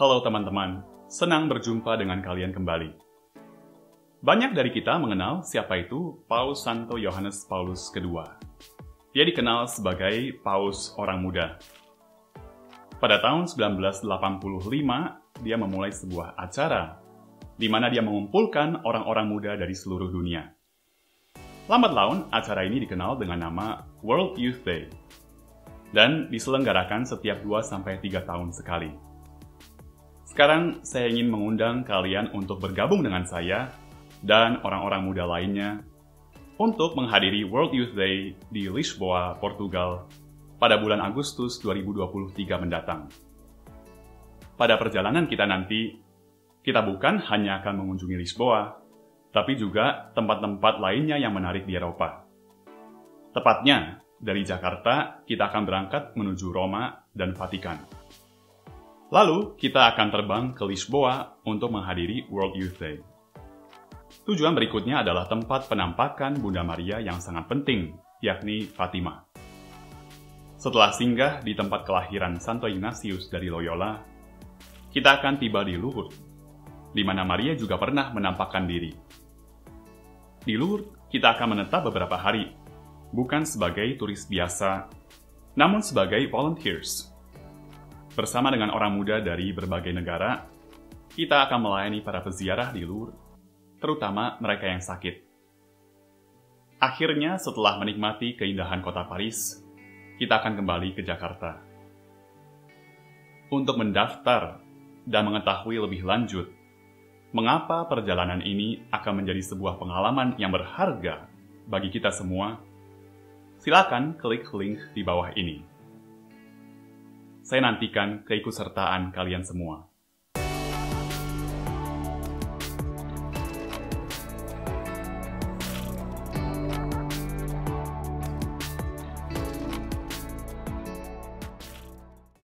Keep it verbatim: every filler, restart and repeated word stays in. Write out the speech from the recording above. Halo teman-teman, senang berjumpa dengan kalian kembali. Banyak dari kita mengenal siapa itu Paus Santo Yohanes Paulus kedua. Dia dikenal sebagai Paus Orang Muda. Pada tahun seribu sembilan ratus delapan puluh lima, dia memulai sebuah acara, di mana dia mengumpulkan orang-orang muda dari seluruh dunia. Lambat laun, acara ini dikenal dengan nama World Youth Day, dan diselenggarakan setiap dua sampai tiga tahun sekali. Sekarang, saya ingin mengundang kalian untuk bergabung dengan saya dan orang-orang muda lainnya untuk menghadiri World Youth Day di Lisboa, Portugal, pada bulan Agustus dua ribu dua puluh tiga mendatang. Pada perjalanan kita nanti, kita bukan hanya akan mengunjungi Lisboa, tapi juga tempat-tempat lainnya yang menarik di Eropa. Tepatnya, dari Jakarta, kita akan berangkat menuju Roma dan Vatikan. Lalu, kita akan terbang ke Lisboa untuk menghadiri World Youth Day. Tujuan berikutnya adalah tempat penampakan Bunda Maria yang sangat penting, yakni Fatima. Setelah singgah di tempat kelahiran Santo Ignatius dari Loyola, kita akan tiba di Lourdes, di mana Maria juga pernah menampakkan diri. Di Lourdes, kita akan menetap beberapa hari, bukan sebagai turis biasa, namun sebagai volunteers. Bersama dengan orang muda dari berbagai negara, kita akan melayani para peziarah di Lourdes, terutama mereka yang sakit. Akhirnya, setelah menikmati keindahan kota Paris, kita akan kembali ke Jakarta. Untuk mendaftar dan mengetahui lebih lanjut mengapa perjalanan ini akan menjadi sebuah pengalaman yang berharga bagi kita semua, silakan klik link di bawah ini. Saya nantikan keikutsertaan kalian semua.